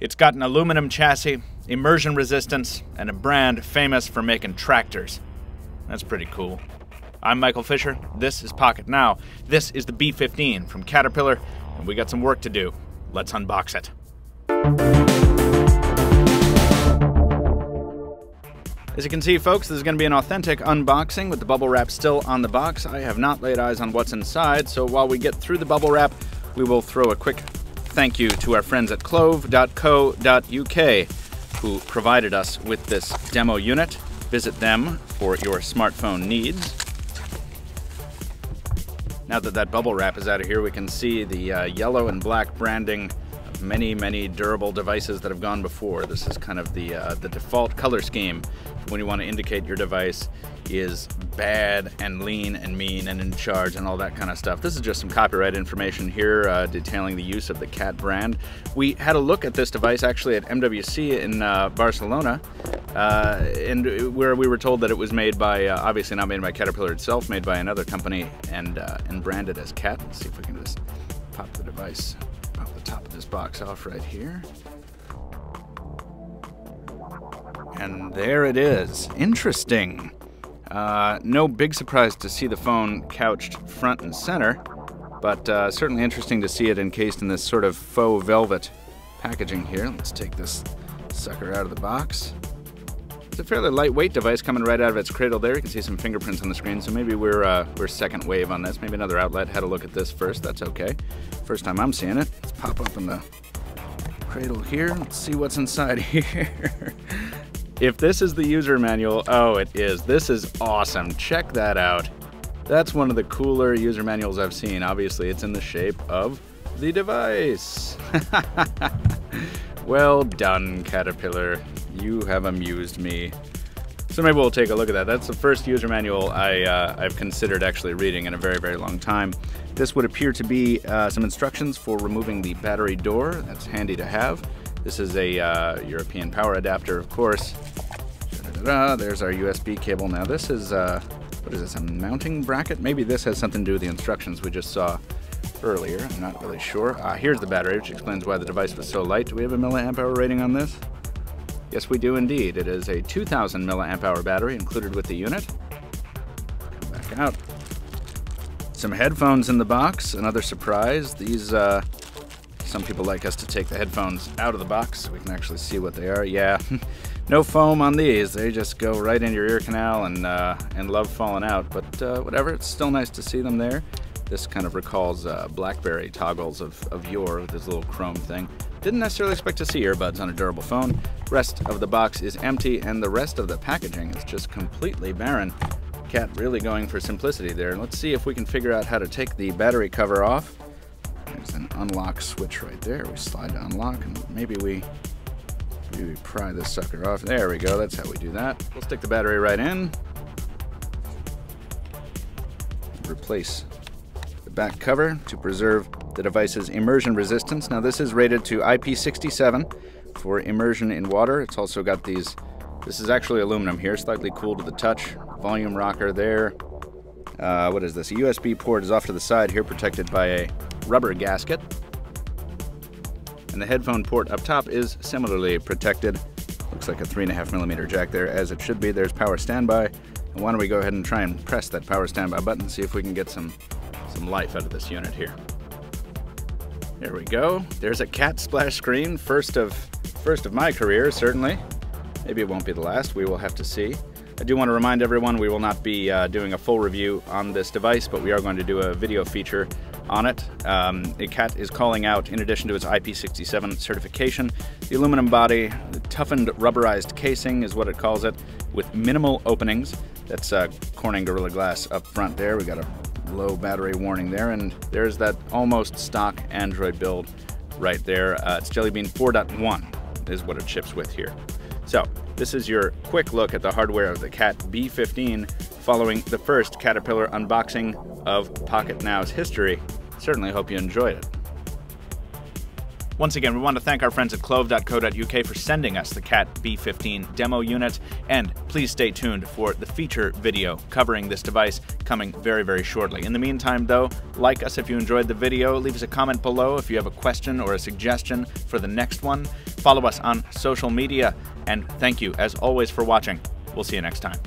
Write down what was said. It's got an aluminum chassis, immersion resistance, and a brand famous for making tractors. That's pretty cool. I'm Michael Fisher, this is Pocket Now. This is the B15 from Caterpillar, and we got some work to do. Let's unbox it. As you can see, folks, this is going to be an authentic unboxing with the bubble wrap still on the box. I have not laid eyes on what's inside, so while we get through the bubble wrap, we will throw a quick thank you to our friends at clove.co.uk who provided us with this demo unit. Visit them for your smartphone needs. Now that that bubble wrap is out of here, we can see the yellow and black branding of many, many durable devices that have gone before. This is kind of the default color scheme when you want to indicate your device is bad and lean and mean and in charge and all that kind of stuff. This is just some copyright information here detailing the use of the Cat brand. We had a look at this device actually at MWC in Barcelona. And where we were told that it was made by, obviously not made by Caterpillar itself, made by another company and branded as Cat. Let's see if we can just pop the device, pop the top of this box off right here. And there it is. Interesting. No big surprise to see the phone couched front and center, but certainly interesting to see it encased in this sort of faux velvet packaging here. Let's take this sucker out of the box. It's a fairly lightweight device coming right out of its cradle there. You can see some fingerprints on the screen, so maybe we're second wave on this. Maybe another outlet had a look at this first. That's okay. First time I'm seeing it. Let's pop open the cradle here. Let's see what's inside here. If this is the user manual, oh, it is. This is awesome. Check that out. That's one of the cooler user manuals I've seen. Obviously, it's in the shape of the device. Well done, Caterpillar. You have amused me. So maybe we'll take a look at that. That's the first user manual I've considered actually reading in a very, very long time. This would appear to be some instructions for removing the battery door. That's handy to have. This is a European power adapter, of course. Da-da-da-da. There's our USB cable. Now this is, what is this, a mounting bracket? Maybe this has something to do with the instructions we just saw earlier. I'm not really sure. Here's the battery, which explains why the device was so light. Do we have a milliamp hour rating on this? Yes, we do indeed. It is a 2,000 milliamp hour battery included with the unit. Come back out. Some headphones in the box. Another surprise. These, some people like us to take the headphones out of the box so we can actually see what they are. Yeah, no foam on these. They just go right into your ear canal and love falling out. But whatever, it's still nice to see them there. This kind of recalls BlackBerry toggles of yore with this little chrome thing. Didn't necessarily expect to see earbuds on a durable phone. Rest of the box is empty, and the rest of the packaging is just completely barren. Cat really going for simplicity there. Let's see if we can figure out how to take the battery cover off. There's an unlock switch right there. We slide to unlock, and maybe we pry this sucker off. There we go, that's how we do that. We'll stick the battery right in. Replace the back cover to preserve the device's immersion resistance. Now this is rated to IP67 for immersion in water. It's also got these, this is actually aluminum here, slightly cool to the touch. Volume rocker there. What is this? A USB port is off to the side here, protected by a rubber gasket. And the headphone port up top is similarly protected. Looks like a 3.5mm jack there, as it should be. There's power standby. And why don't we go ahead and try and press that power standby button and see if we can get some life out of this unit here. There we go. There's a Cat splash screen, first of my career, certainly. Maybe it won't be the last, we will have to see. I do want to remind everyone we will not be doing a full review on this device, but we are going to do a video feature on it. Cat is calling out, in addition to its IP67 certification, the aluminum body, the toughened rubberized casing is what it calls it, with minimal openings. That's Corning Gorilla Glass up front there. We got a low battery warning there, and there's that almost stock Android build right there. It's Jellybean 4.1 is what it ships with here. So this is your quick look at the hardware of the Cat B15 following the first Caterpillar unboxing of Pocket Now's history. Certainly hope you enjoyed it. Once again, we want to thank our friends at clove.co.uk for sending us the Cat B15 demo unit, and please stay tuned for the feature video covering this device coming very, very shortly. In the meantime, though, like us if you enjoyed the video, leave us a comment below if you have a question or a suggestion for the next one. follow us on social media, and thank you as always for watching. We'll see you next time.